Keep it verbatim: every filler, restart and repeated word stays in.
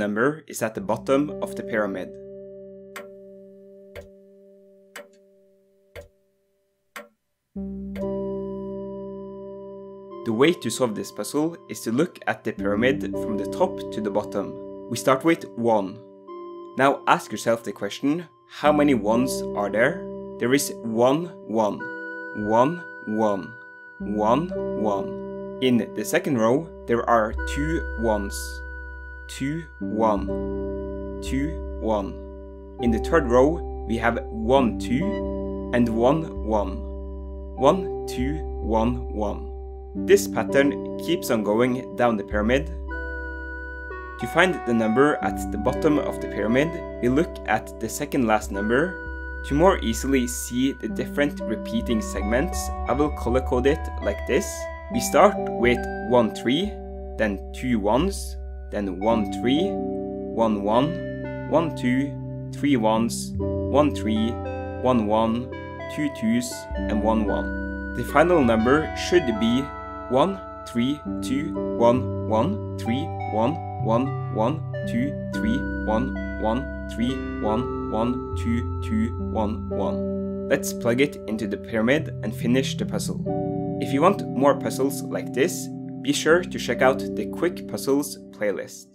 number is at the bottom of the pyramid. The way to solve this puzzle is to look at the pyramid from the top to the bottom. We start with one. Now ask yourself the question, how many ones are there? There is one one, one one, one one. In the second row, there are two ones, two one, two one. In the third row, we have one two and one one, one two one one. This pattern keeps on going down the pyramid. To find the number at the bottom of the pyramid, we look at the second last number. To more easily see the different repeating segments, I will color code it like this. We start with one three, then two ones, then one three, one one, one two, three ones, one three, one one, two twos, and one one. The final number should be one three two one one three one one one two three one one one three one one two two one one. Let's plug it into the pyramid and finish the puzzle. If you want more puzzles like this, be sure to check out the Quick Puzzles playlist.